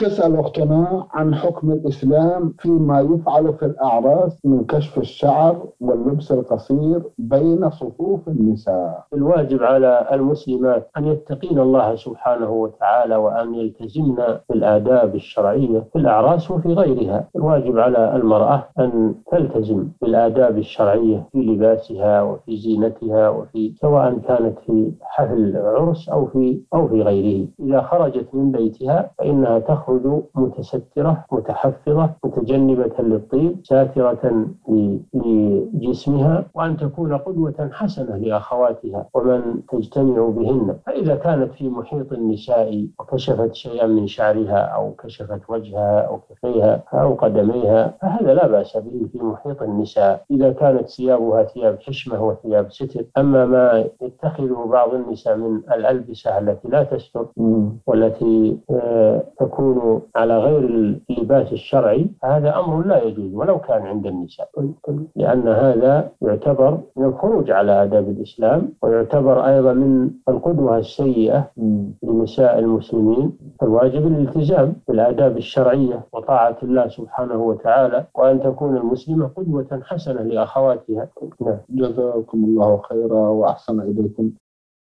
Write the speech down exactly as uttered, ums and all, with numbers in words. تسعى الاقتناع عن حكم الإسلام فيما يفعل في الأعراس من كشف الشعر واللبس القصير بين صفوف النساء. الواجب على المسلمات أن يتقين الله سبحانه وتعالى وأن يلتزمن بالآداب الشرعية في الأعراس وفي غيرها. الواجب على المرأة أن تلتزم بالآداب الشرعية في لباسها وفي زينتها وفي سواء كانت في حفل عرس أو في أو في غيره. إذا خرجت من بيتها فإنها تخرج متسترة متحفظة متجنبة للطيب ساترة لجسمها، وأن تكون قدوة حسنة لأخواتها ومن تجتمع بهن. فإذا كانت في محيط النساء وكشفت شيئا من شعرها أو كشفت وجهها أو كفيها أو قدميها فهذا لا بأس به في محيط النساء إذا كانت ثيابها ثياب حشمة وثياب ستر. أما ما يتخذه بعض النساء من الألبسة التي لا تستر والتي تكون على غير اللباس الشرعي هذا أمر لا يجوز ولو كان عند النساء، لأن هذا يعتبر من الخروج على آداب الإسلام ويعتبر أيضا من القدوة السيئة لنساء المسلمين. فالواجب الالتزام بالآداب الشرعية وطاعة الله سبحانه وتعالى وأن تكون المسلمة قدوة حسنة لأخواتها. نعم. جزاكم الله خيرا وأحسن إليكم.